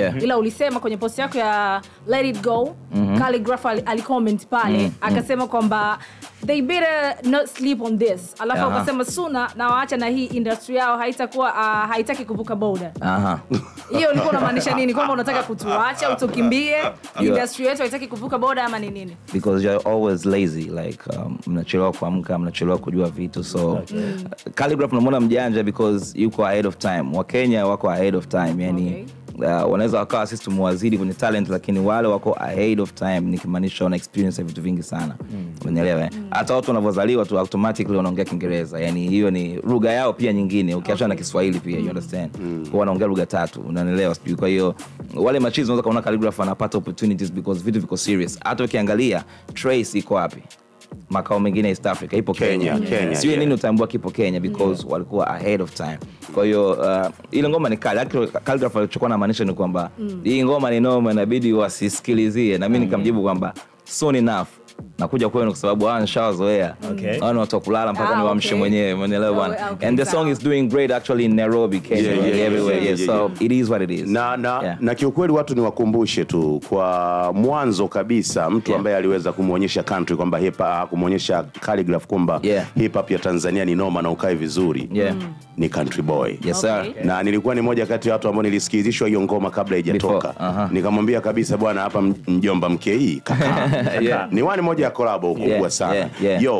yeah. Ila ulisema kwenye post yako ya Let It Go, Calligraph alicomment pale, akasema kwamba they better not sleep on this. Alafu akasema suna na waacha na hii industry yao haitakuwa haitaki kuvuka border. Hiyo ulikuwa unamaanisha nini? Kwamba unataka kutuacha utokimbie industry yetu haitaki kuvuka border ama ni nini? Because you are always lazy, like mnachelewa kuamka, mnachelewa kujua vitu. So Calligraph unamwona mjanja because yuko ahead of time. Wakenya wako ahead of time, yani wanaweza wakawa sisi tumewazidi kwenye talent, lakini wale wako ahead of time, nikimaanisha wana experience ya vitu vingi sana. Unaelewa? Hata watu wanavyozaliwa tu automatically wanaongea Kiingereza, yani hiyo ni lugha yao pia nyingine ukiacha na Kiswahili pia, you understand, kwa wanaongea lugha tatu, unaelewa? Kwa hiyo wale machizi unaweza kaona Calligraph anapata opportunities because vitu viko serious. Hata ukiangalia Trace iko wapi, makao mengine East Africa, ipo Kenya. Sio nini utambua kipo Kenya because walikuwa ahead of time. Kwa hiyo ile ngoma ni Calligraph alichokuwa anamaanisha ni kwamba hii ngoma ni noma, inabidi wasisikilizie. Na mimi nikamjibu kwamba soon enough nakuja kwenu kwa sababu hao nishawazoea. Hao watu kulala mpaka ni waamshe mwenyewe, unaelewa bwana. And the song is doing great actually in Nairobi, Kenya, everywhere. So it is what it is. Na kiukweli watu ni wakumbushe tu kwa mwanzo kabisa mtu ambaye aliweza kumuonyesha country kwamba hip hop, kumuonyesha Calligraph kwamba hip hop ya Tanzania ni noma na ukae vizuri. Ni Country Boy. Yes sir. Na nilikuwa ni moja kati ya watu ambao nilisikizishwa hiyo ngoma kabla haijatoka. Nikamwambia kabisa bwana hapa mjomba mkei kaka. Ni moja ya collab kubwa sana. Yo